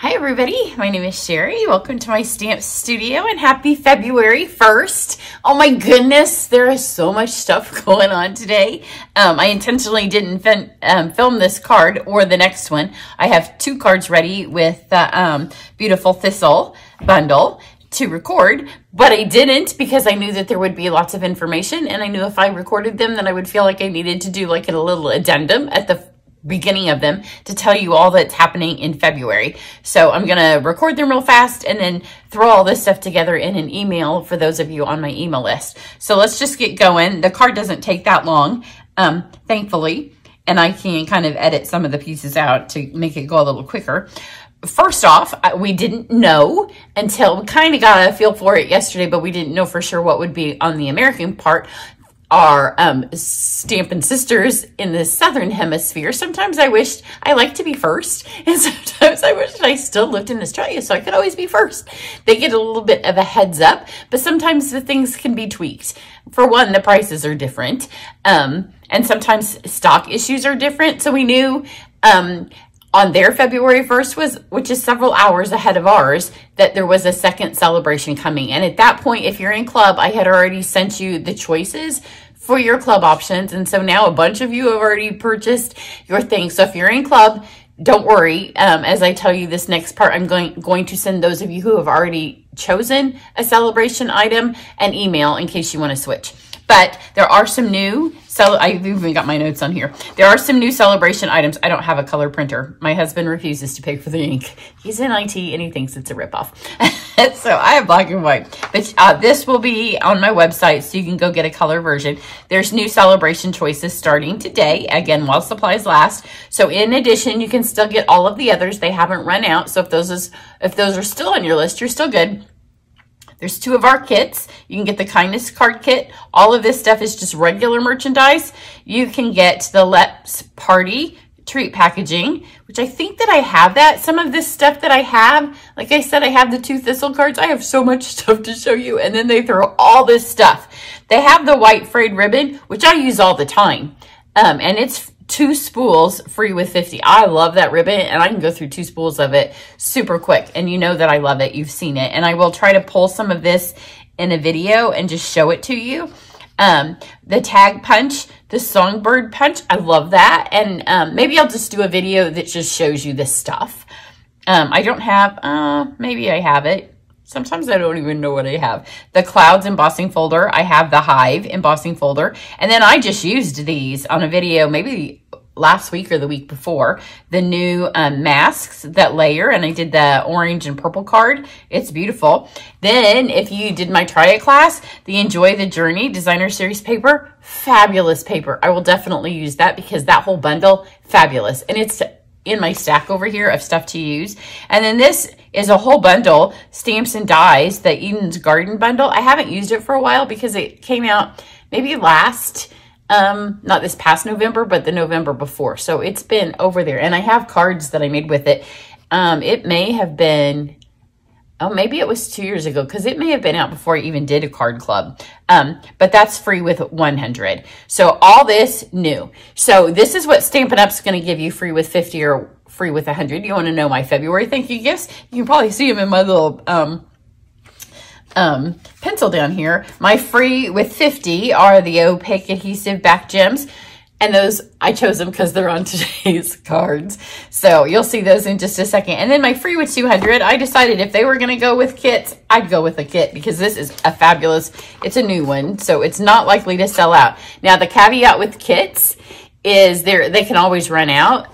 Hi everybody, my name is Sherry. Welcome to my stamp studio and happy February 1st. Oh my goodness, there is so much stuff going on today. I intentionally didn't film this card or the next one. I have two cards ready with the Beautiful Thistle bundle to record, but I didn't because I knew that there would be lots of information and I knew if I recorded them then I would feel like I needed to do like a little addendum at the beginning of them to tell you all that's happening in February. So I'm gonna record them real fast and then throw all this stuff together in an email for those of you on my email list. So let's just get going. The card doesn't take that long, thankfully, and I can kind of edit some of the pieces out to make it go a little quicker. First off, we didn't know until we kind of got a feel for it yesterday, but we didn't know for sure what would be on the American part. Our Stampin' sisters in the Southern Hemisphere. Sometimes I wished I liked to be first, and sometimes I wished I still lived in Australia so I could always be first. They get a little bit of a heads up, but sometimes the things can be tweaked. For one, the prices are different, and sometimes stock issues are different. So we knew on their February 1st, which is several hours ahead of ours, that there was a second celebration coming. And at that point, if you're in club, I had already sent you the choices for your club options. And so now a bunch of you have already purchased your thing. So if you're in club, don't worry. As I tell you this next part, I'm going to send those of you who have already chosen a celebration item an email in case you want to switch. But there are some new, so I've even got my notes on here. There are some new celebration items. I don't have a color printer. My husband refuses to pay for the ink. He's in IT and he thinks it's a ripoff. So I have black and white. But this will be on my website so you can go get a color version. There's new celebration choices starting today, again, while supplies last. So in addition, you can still get all of the others. They haven't run out. So if those are still on your list, you're still good. There's two of our kits. You can get the Kindness Card Kit. All of this stuff is just regular merchandise. You can get the Let's Party Treat Packaging, which I think that I have that. Some of this stuff that I have, like I said, I have the two Thistle cards. I have so much stuff to show you. And then they throw all this stuff. They have the white frayed ribbon, which I use all the time. And it's two spools free with 50. I love that ribbon and I can go through two spools of it super quick. And you know that I love it. You've seen it. And I will try to pull some of this in a video and just show it to you. The tag punch, the songbird punch. I love that. And maybe I'll just do a video that just shows you this stuff. I don't have, maybe I have it. Sometimes I don't even know what I have. The clouds embossing folder. I have the hive embossing folder. And then I just used these on a video maybe last week or the week before. The new masks that layer. And I did the orange and purple card. It's beautiful. Then if you did my try it class, the Enjoy the Journey designer series paper. Fabulous paper. I will definitely use that because that whole bundle, fabulous. And it's in my stack over here of stuff to use. And then this is a whole bundle, stamps and dies, the Eden's Garden bundle. I haven't used it for a while because it came out maybe last, not this past November, but the November before. So it's been over there. And I have cards that I made with it. It may have been, oh, maybe it was 2 years ago because it may have been out before I even did a card club. But that's free with 100. So all this new. So this is what Stampin' Up's going to give you free with 50 or free with 100. You want to know my February thank you gifts? You can probably see them in my little pencil down here. My free with 50 are the opaque adhesive back gems. And those, I chose them because they're on today's cards. So you'll see those in just a second. And then my free with 200, I decided if they were going to go with kits, I'd go with a kit because this is a fabulous, it's a new one. So it's not likely to sell out. Now the caveat with kits is they can always run out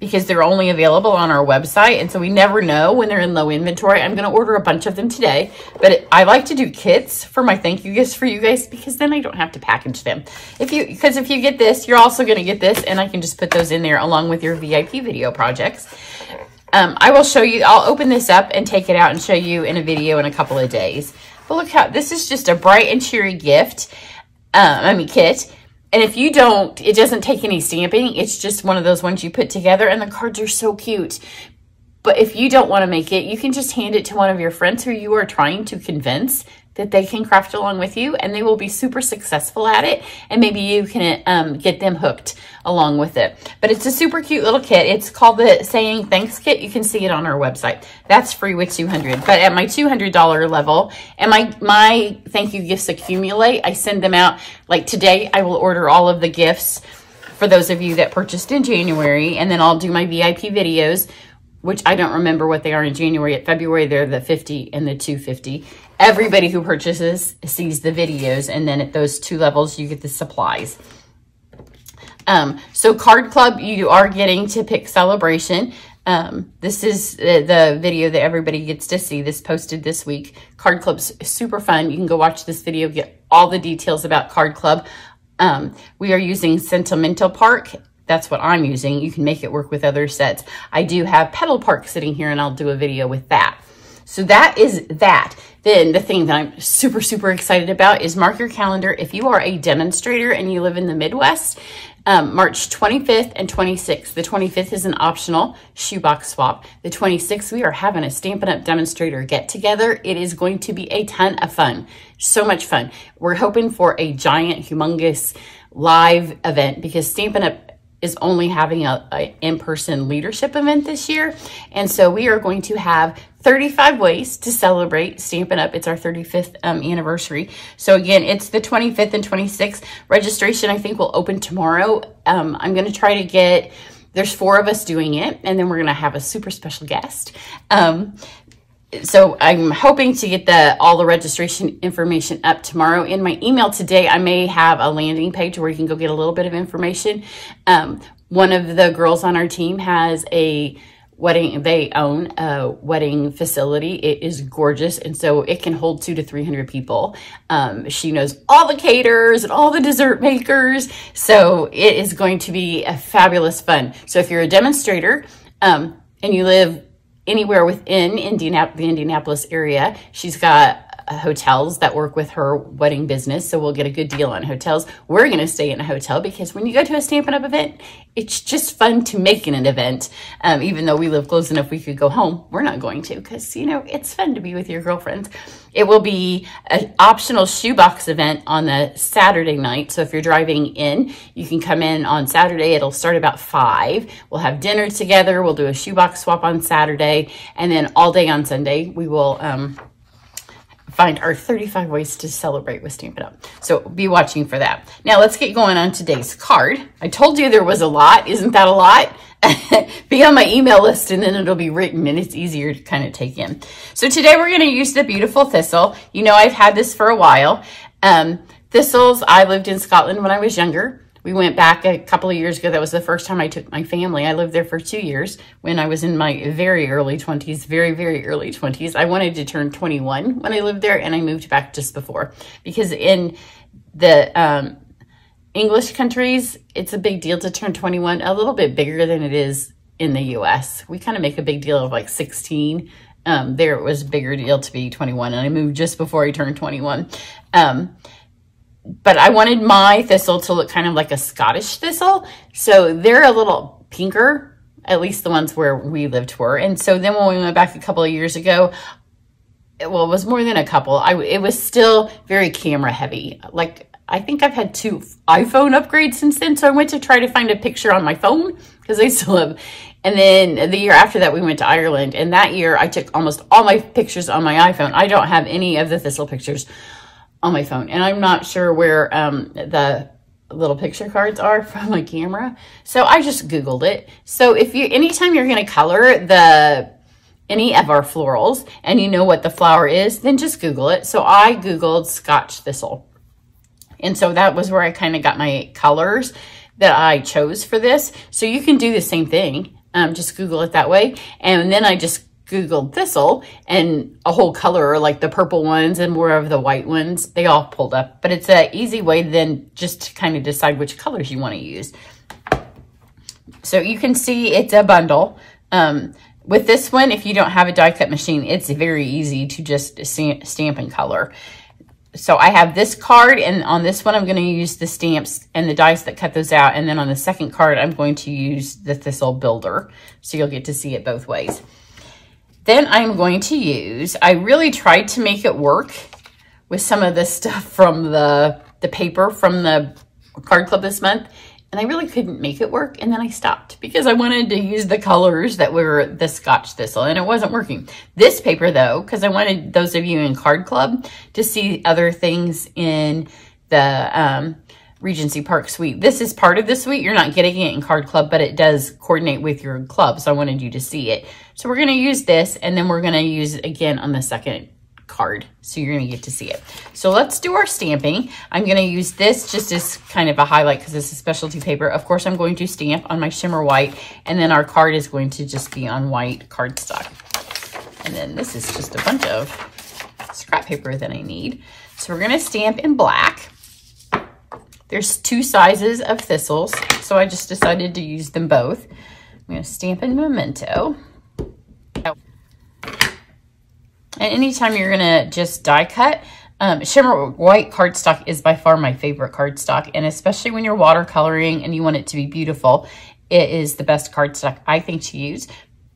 because they're only available on our website. And so we never know when they're in low inventory. I'm going to order a bunch of them today, but I like to do kits for my thank you gifts for you guys because then I don't have to package them. Because if you get this, you're also going to get this and I can just put those in there along with your VIP video projects. I will show you, I'll open this up and take it out and show you in a video in a couple of days. But look how, this is just a bright and cheery gift, kit. And if you don't, it doesn't take any stamping. It's just one of those ones you put together and the cards are so cute. But if you don't want to make it, you can just hand it to one of your friends who you are trying to convince that they can craft along with you, and they will be super successful at it. And maybe you can get them hooked along with it. But it's a super cute little kit. It's called the Saying Thanks Kit. You can see it on our website. That's free with $200. But at my $200 level, and my thank you gifts accumulate, I send them out. Like today, I will order all of the gifts for those of you that purchased in January, and then I'll do my VIP videos, which I don't remember what they are in January. At February, they're the 50 and the 250. Everybody who purchases sees the videos, and then at those two levels, you get the supplies. So Card Club, you are getting to pick Celebration. This is the video that everybody gets to see. This posted this week. Card Club's super fun. You can go watch this video, get all the details about Card Club. We are using Sentimental Park. That's what I'm using. You can make it work with other sets. I do have Petal Park sitting here, and I'll do a video with that. So that is that. Then the thing that I'm super, super excited about is mark your calendar. If you are a demonstrator and you live in the Midwest, March 25th and 26th. The 25th is an optional shoebox swap. The 26th, we are having a Stampin' Up! Demonstrator get-together. It is going to be a ton of fun. So much fun. We're hoping for a giant, humongous live event because Stampin' Up! Is only having an in-person leadership event this year. And so we are going to have 35 ways to celebrate Stampin' Up! It's our 35th anniversary. So again, it's the 25th and 26th. Registration, I think, will open tomorrow. I'm going to try to get, there's four of us doing it, and then we're going to have a super special guest. So I'm hoping to get all the registration information up tomorrow. In my email today, I may have a landing page where you can go get a little bit of information. One of the girls on our team has a wedding, they own a wedding facility. It is gorgeous, and so it can hold 200 to 300 people. She knows all the caterers and all the dessert makers, so it is going to be a fabulous fun. So if you're a demonstrator and you live anywhere within the Indianapolis area, she's got hotels that work with her wedding business, so we'll get a good deal on hotels. We're going to stay in a hotel because when you go to a Stampin' Up! Event, it's just fun to make an event. Even though we live close enough we could go home, we're not going to because, you know, it's fun to be with your girlfriends. It will be an optional shoebox event on the Saturday night, so if you're driving in, you can come in on Saturday. It'll start about 5. We'll have dinner together. We'll do a shoebox swap on Saturday, and then all day on Sunday, we will find our 35 ways to celebrate with Stampin' Up! So be watching for that. Now let's get going on today's card. I told you there was a lot. Isn't that a lot? Be on my email list, and then it'll be written, and it's easier to kind of take in. So today we're going to use the Beautiful Thistle. You know, I've had this for a while. Thistles, I lived in Scotland when I was younger. We went back a couple of years ago. That was the first time I took my family. I lived there for 2 years when I was in my very early 20s, very, very early 20s. I wanted to turn 21 when I lived there, and I moved back just before. Because in the English countries, it's a big deal to turn 21, a little bit bigger than it is in the U.S. We kind of make a big deal of like 16. There it was a bigger deal to be 21, and I moved just before I turned 21. But I wanted my thistle to look kind of like a Scottish thistle. So they're a little pinker, at least the ones where we lived were. And so then when we went back a couple of years ago, well, it was more than a couple. It was still very camera heavy. Like, I think I've had 2 iPhone upgrades since then. So I went to try to find a picture on my phone because I still have. And then the year after that, we went to Ireland. And that year, I took almost all my pictures on my iPhone. I don't have any of the thistle pictures on my phone, and I'm not sure where the little picture cards are from my camera, so I just Googled it. So if you, anytime you're going to color any of our florals and you know what the flower is, then just Google it. So I Googled Scotch thistle, and so that was where I kind of got my colors that I chose for this. So you can do the same thing, just Google it that way. And then I just Googled thistle, and a whole color, like the purple ones and more of the white ones, they all pulled up. But it's an easy way then just to kind of decide which colors you want to use. So you can see it's a bundle. With this one, if you don't have a die cut machine, it's very easy to just stamp and color. So I have this card, and on this one, I'm going to use the stamps and the dice that cut those out. And then on the second card, I'm going to use the thistle builder. So you'll get to see it both ways. Then I'm going to use, I really tried to make it work with some of this stuff from the paper from the card club this month, and I really couldn't make it work, and then I stopped because I wanted to use the colors that were the Scotch Thistle, and it wasn't working. This paper though, because I wanted those of you in card club to see other things in the Regency Park suite. This is part of the suite. You're not getting it in card club, but it does coordinate with your club, so I wanted you to see it. So we're going to use this, and then we're going to use it again on the second card, so you're going to get to see it. So let's do our stamping. I'm going to use this just as kind of a highlight because this is specialty paper. Of course, I'm going to stamp on my shimmer white, and then our card is going to just be on white cardstock. And then this is just a bunch of scrap paper that I need. So we're going to stamp in black. There's two sizes of thistles, so I just decided to use them both. I'm going to stamp in Memento. And anytime you're gonna just die cut, shimmer white cardstock is by far my favorite cardstock, and especially when you're watercoloring and you want it to be beautiful, it is the best cardstock I think to use,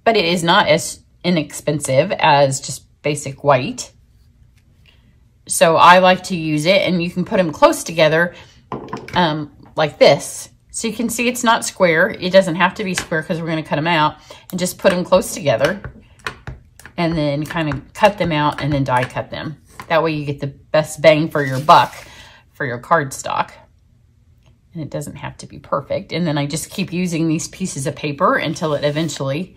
but it is not as inexpensive as just basic white. So I like to use it, and you can put them close together like this. So you can see it's not square. It doesn't have to be square because we're gonna cut them out and just put them close together, and then kind of cut them out and then die cut them. That way you get the best bang for your buck for your cardstock. And it doesn't have to be perfect. And then I just keep using these pieces of paper until it eventually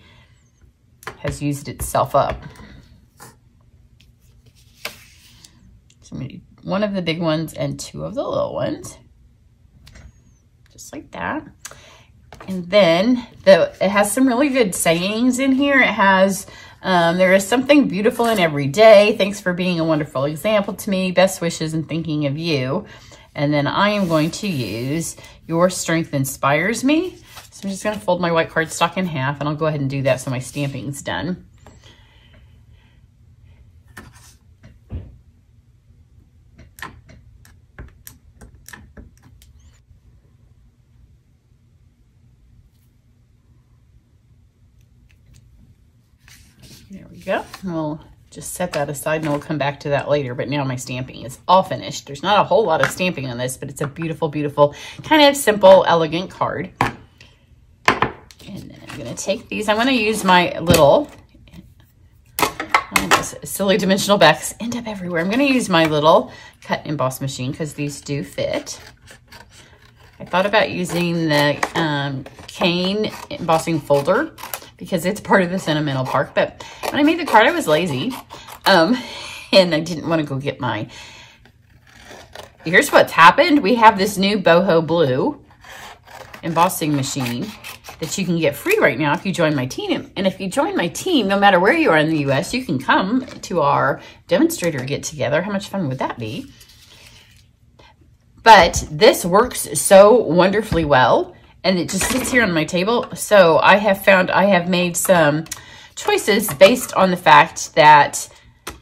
has used itself up. So I'm gonna do one of the big ones and two of the little ones, just like that. And then it has some really good sayings in here. It has, there is something beautiful in every day. Thanks for being a wonderful example to me. Best wishes and thinking of you. And then I am going to use Your Strength Inspires Me. So I'm just going to fold my white cardstock in half, and I'll go ahead and do that so my stamping's done. Go. We'll just set that aside, and we'll come back to that later. But now my stamping is all finished. There's not a whole lot of stamping on this, but it's a beautiful, beautiful, kind of simple, elegant card. And then I'm going to take these. I'm going to use my little, silly dimensional backs end up everywhere. I'm going to use my little cut and emboss machine because these do fit. I thought about using the cane embossing folder, because it's part of the Sentimental Park, but when I made the card, I was lazy, and I didn't want to go get my... Here's what's happened. We have this new Boho Blue embossing machine that you can get free right now if you join my team. And if you join my team, no matter where you are in the U.S., you can come to our demonstrator get-together. How much fun would that be? But this works so wonderfully well, and it just sits here on my table. So I have found I have made some choices based on the fact that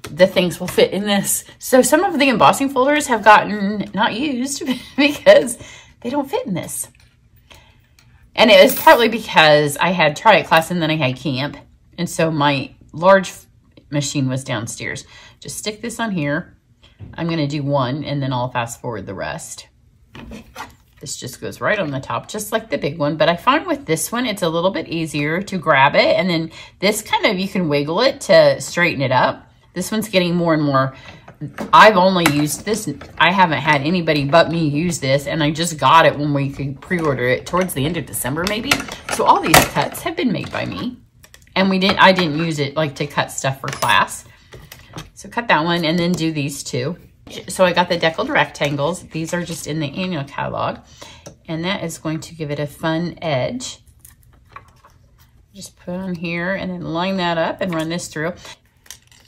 the things will fit in this. So some of the embossing folders have gotten not used because they don't fit in this. And it was partly because I had tri-it class and then I had camp. And so my large machine was downstairs. Just stick this on here. I'm gonna do one, and then I'll fast forward the rest. This just goes right on the top, just like the big one. But I find with this one, it's a little bit easier to grab it. And then this kind of, you can wiggle it to straighten it up. This one's getting more and more. I've only used this. I haven't had anybody but me use this. And I just got it when we could pre-order it towards the end of December, maybe. So all these cuts have been made by me. And I didn't use it like to cut stuff for class. So cut that one and then do these two. So I got the deckled rectangles. These are just in the annual catalog, and that is going to give it a fun edge. Just put on here and then line that up and run this through. Look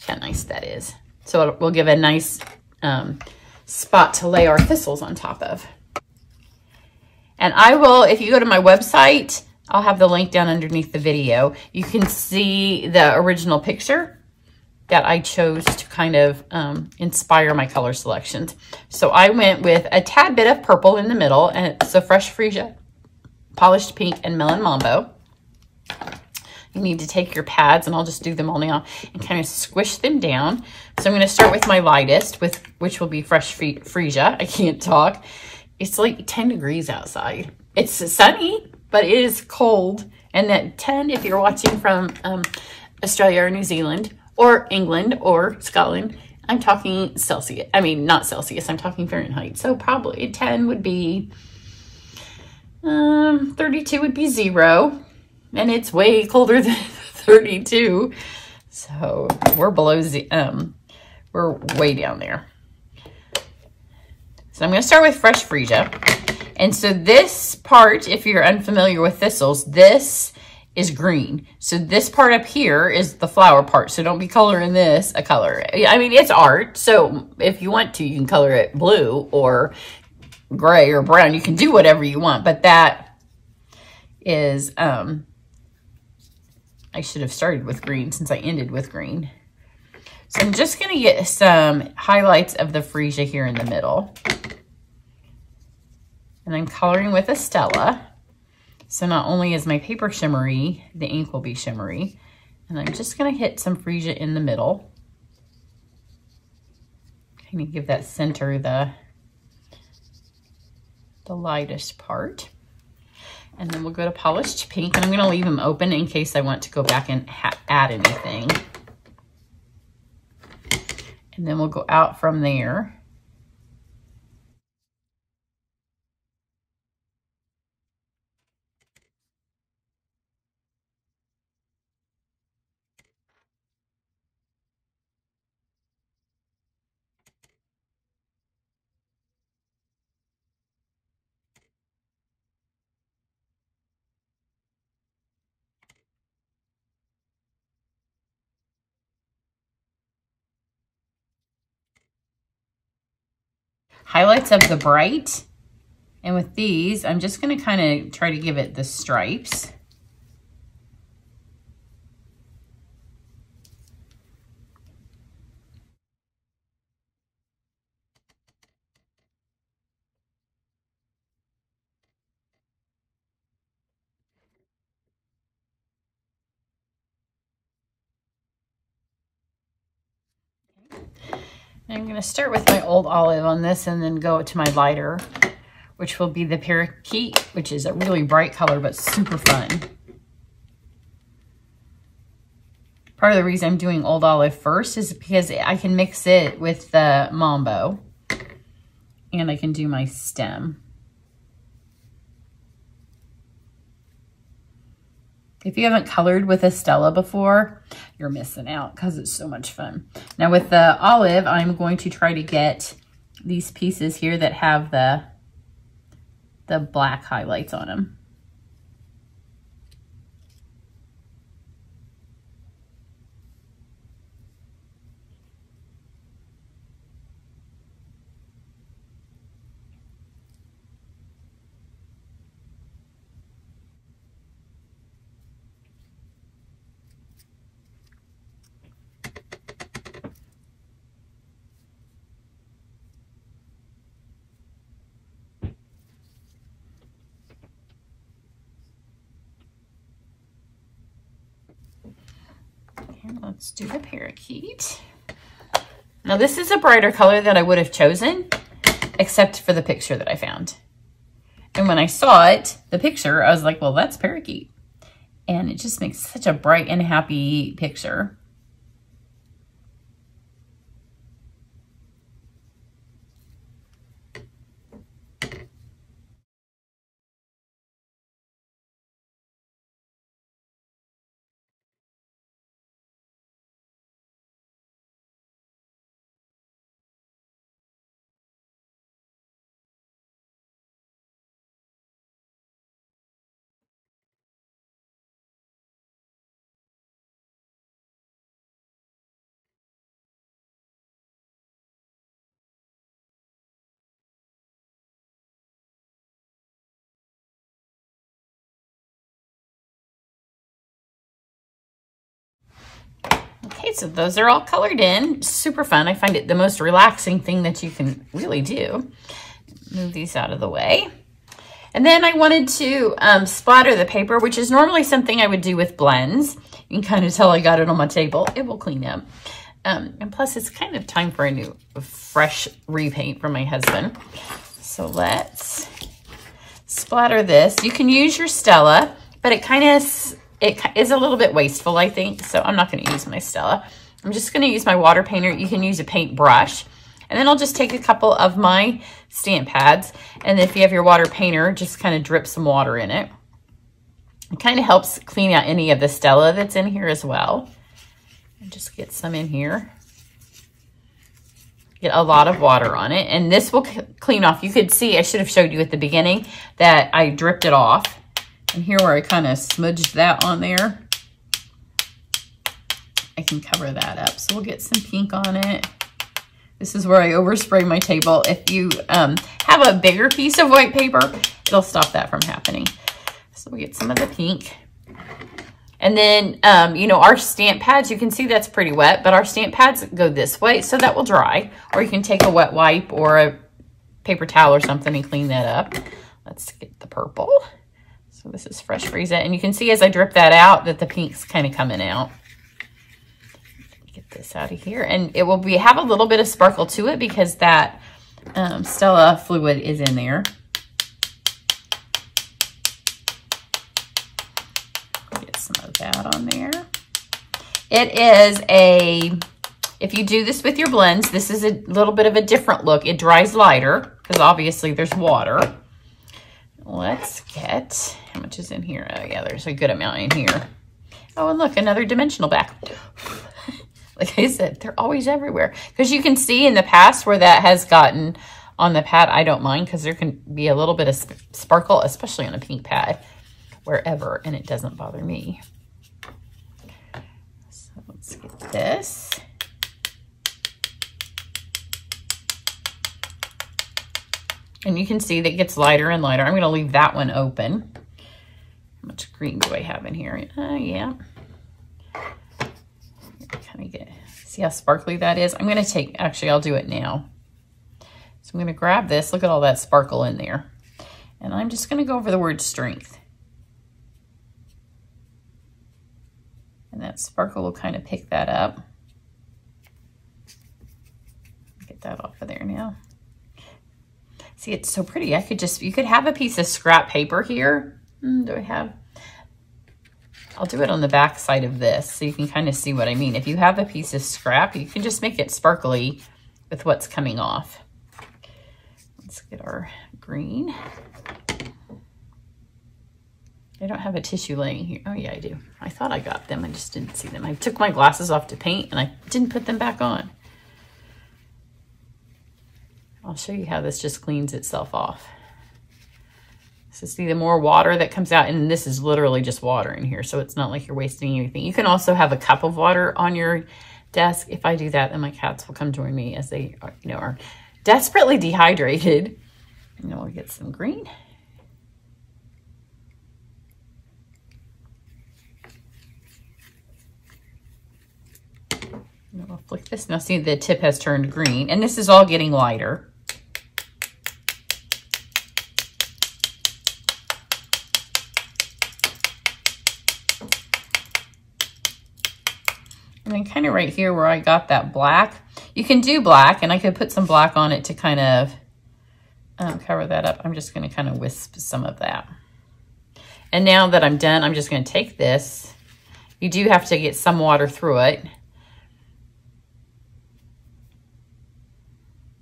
how nice that is. So it will give a nice spot to lay our thistles on top of. And I will, if you go to my website, I'll have the link down underneath the video. You can see the original picture that I chose to kind of inspire my color selections. So I went with a tad bit of purple in the middle, and it's the Fresh Freesia, Polished Pink, and Melon Mambo. you need to take your pads, and I'll just do them all now, and kind of squish them down. So I'm going to start with my lightest, which will be Fresh Freesia. I can't talk. It's like 10 degrees outside. It's sunny, but it is cold. And that 10, if you're watching from Australia or New Zealand or England or Scotland, I'm talking Celsius. I mean, not Celsius, I'm talking Fahrenheit. So probably 10 would be, 32 would be 0. And it's way colder than 32. So we're below, we're way down there. So I'm going to start with Fresh Freesia. And so this part, if you're unfamiliar with thistles, this is green. So this part up here is the flower part. So don't be coloring this a color. I mean, it's art. So if you want to, you can color it blue or gray or brown. You can do whatever you want. But that is, I should have started with green since I ended with green. So I'm just going to get some highlights of the freesia here in the middle. And I'm coloring with a Stella. So not only is my paper shimmery, the ink will be shimmery. And I'm just going to hit some freesia in the middle. Kind of give that center the lightest part. And then we'll go to Polished Pink. And I'm going to leave them open in case I want to go back and add anything. And then we'll go out from there. Highlights of the bright, and with these, I'm just going to kind of try to give it the stripes. I'm going to start with my Old Olive on this and then go to my lighter, which will be the Parakeet, which is a really bright color, but super fun. Part of the reason I'm doing Old Olive first is because I can mix it with the Mambo and I can do my stem. If you haven't colored with a Stella before, you're missing out because it's so much fun. Now with the olive, I'm going to try to get these pieces here that have the black highlights on them. Let's do the Parakeet. Now this is a brighter color that I would have chosen, except for the picture that I found. And when I saw it, the picture, I was like, well, that's Parakeet. And it just makes such a bright and happy picture. Okay, so those are all colored in. Super fun. I find it the most relaxing thing that you can really do. Move these out of the way. And then I wanted to splatter the paper, which is normally something I would do with blends. You can kind of tell I got it on my table. It will clean up. And plus, it's kind of time for a new, fresh repaint from my husband. So let's splatter this. You can use your Stella, but it kind of is a little bit wasteful, I think. So I'm not going to use my Stella. I'm just going to use my water painter. You can use a paint brush. And then I'll just take a couple of my stamp pads. And if you have your water painter, just kind of drip some water in it. It kind of helps clean out any of the Stella that's in here as well. And just get some in here. Get a lot of water on it. And this will clean off. You could see, I should have showed you at the beginning that I dripped it off. And here where I kind of smudged that on there, I can cover that up. So we'll get some pink on it. This is where I overspray my table. If you have a bigger piece of white paper, it'll stop that from happening. So we get some of the pink. And then, you know, our stamp pads, you can see that's pretty wet, but our stamp pads go this way, so that will dry. Or you can take a wet wipe or a paper towel or something and clean that up. Let's get the purple. So this is Fresh Freesia. And you can see as I drip that out that the pink's kind of coming out. Get this out of here, and it will have a little bit of sparkle to it because that Stella fluid is in there. Get some of that on there. It is if you do this with your blends, this is a little bit of a different look. It dries lighter because obviously there's water. Let's get, how much is in here? Oh yeah, there's a good amount in here. Oh, and look, another dimensional back. Like I said, they're always everywhere. Because you can see in the past where that has gotten on the pad, I don't mind because there can be a little bit of sparkle, especially on a pink pad, wherever, and it doesn't bother me. So let's get this. And you can see that it gets lighter and lighter. I'm going to leave that one open. How much green do I have in here? Yeah. Kind of see how sparkly that is. I'm going to take, actually I'll do it now. So I'm going to grab this. Look at all that sparkle in there. And I'm just going to go over the word strength. And that sparkle will kind of pick that up. Get that off of there now. See, it's so pretty. I could just, you could have a piece of scrap paper here. Do I have? I'll do it on the back side of this so you can kind of see what I mean. If you have a piece of scrap, you can just make it sparkly with what's coming off. Let's get our green. I don't have a tissue laying here. Oh, yeah, I do. I thought I got them. I just didn't see them. I took my glasses off to paint, and I didn't put them back on. I'll show you how this just cleans itself off. So see the more water that comes out, and this is literally just water in here, so it's not like you're wasting anything. You can also have a cup of water on your desk. If I do that, then my cats will come join me as they are, you know, are desperately dehydrated. And then we'll get some green. And then we'll flick this. Now see the tip has turned green, and this is all getting lighter. And kind of right here where I got that black, you can do black, and I could put some black on it to kind of cover that up. I'm just going to kind of wisp some of that. And now that I'm done, I'm just going to take this. You do have to get some water through it.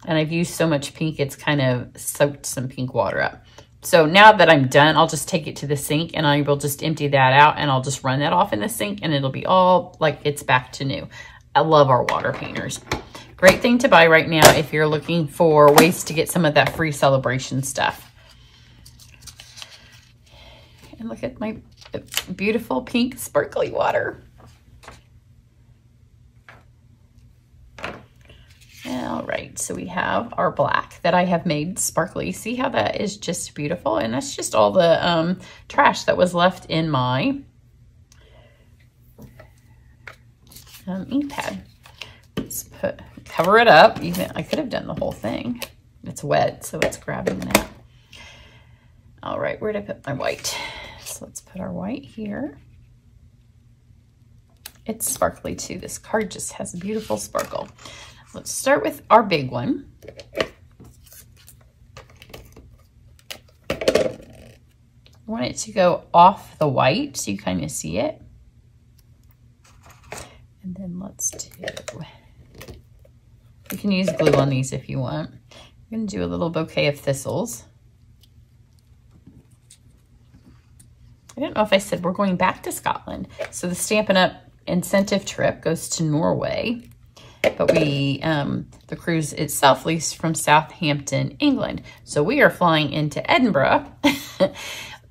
And I've used so much pink, it's kind of soaked some pink water up. So now that I'm done, I'll just take it to the sink, and I will just empty that out, and I'll just run that off in the sink, and it'll be all like it's back to new. I love our water painters. Great thing to buy right now if you're looking for ways to get some of that free celebration stuff. And look at my beautiful pink sparkly water. All right, so we have our black that I have made sparkly. See how that is just beautiful? And that's just all the trash that was left in my ink pad. Let's cover it up. I could have done the whole thing. It's wet, so it's grabbing that. All right, where did I put my white? So let's put our white here. It's sparkly too. This card just has a beautiful sparkle. Let's start with our big one. I want it to go off the white so you kind of see it. And then let's do, you can use glue on these if you want. I'm gonna do a little bouquet of thistles. I don't know if I said we're going back to Scotland. So the Stampin' Up! Incentive trip goes to Norway, but we, the cruise itself leaves from Southampton, England. So we are flying into Edinburgh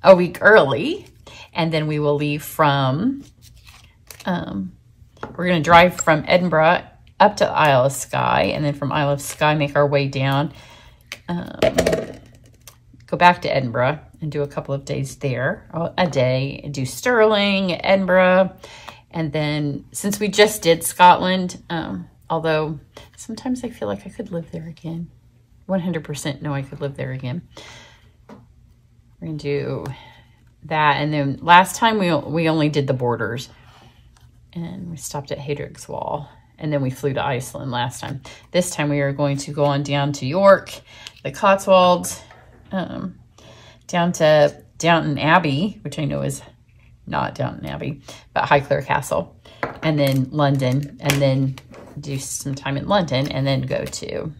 a week early, and then we will leave from, we're going to drive from Edinburgh up to Isle of Skye, and then from Isle of Skye make our way down, go back to Edinburgh and do a couple of days there, a day, do Stirling, Edinburgh. And then since we just did Scotland, although sometimes I feel like I could live there again, 100% know I could live there again. We're gonna do that. And then last time we only did the borders and we stopped at Hadrian's Wall. And then we flew to Iceland last time. This time we are going to go on down to York, the Cotswolds, down to Downton Abbey, which I know is not Downton Abbey, but Highclere Castle, and then London, and then do some time in London, and then go to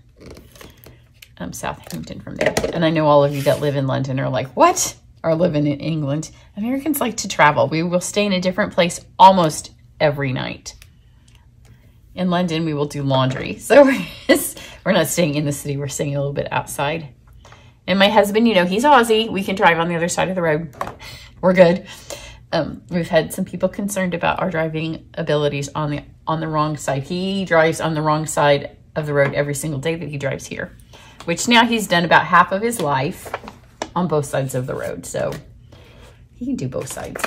Southampton from there. And I know all of you that live in London are like, what? Or living in England. Americans like to travel. We will stay in a different place almost every night. In London, we will do laundry. So we're not staying in the city. We're staying a little bit outside. And my husband, you know, he's Aussie. We can drive on the other side of the road. We're good. We've had some people concerned about our driving abilities on the wrong side. He drives on the wrong side of the road every single day that he drives here, which now he's done about half of his life on both sides of the road. So he can do both sides.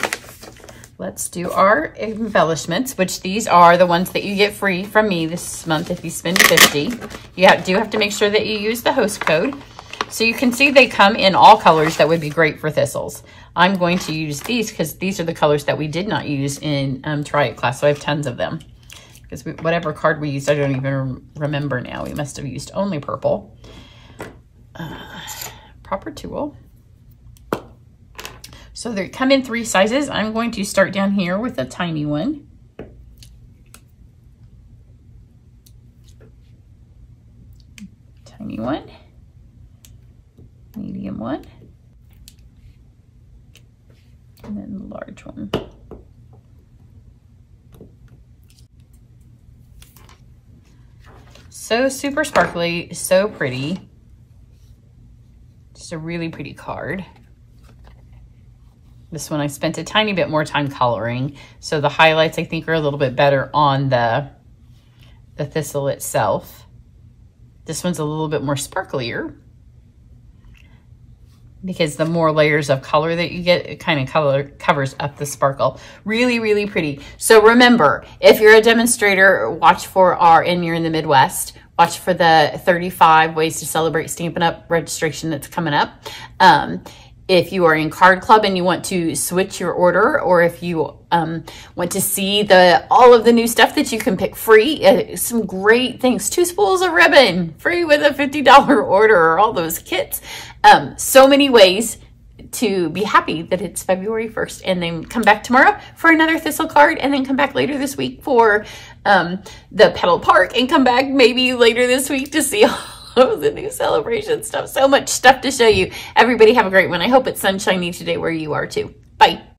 Let's do our embellishments, which these are the ones that you get free from me this month if you spend $50. You do have to make sure that you use the host code. So you can see they come in all colors that would be great for thistles. I'm going to use these because these are the colors that we did not use in Try It class, so I have tons of them. Because whatever card we used, I don't even remember now. We must have used only purple. Proper tool. So they come in three sizes. I'm going to start down here with a tiny one. Tiny one. Medium one. And then the large one. So super sparkly, so pretty. Just a really pretty card. This one I spent a tiny bit more time coloring. So the highlights I think are a little bit better on the thistle itself. This one's a little bit more sparklier because the more layers of color that you get, it kind of covers up the sparkle. Really, really pretty. So remember, if you're a demonstrator, watch for our, and you're in the Midwest, watch for the 35 ways to celebrate Stampin' Up! Registration that's coming up. If you are in Card Club and you want to switch your order, or if you want to see all of the new stuff that you can pick free, some great things. 2 spools of ribbon, free with a $50 order, or all those kits. So many ways to be happy that it's February 1st. And then come back tomorrow for another thistle card, and then come back later this week for the Petal Park, and come back maybe later this week to see all of the new celebration stuff. So much stuff to show you. Everybody have a great one. I hope it's sunshiny today where you are too. Bye.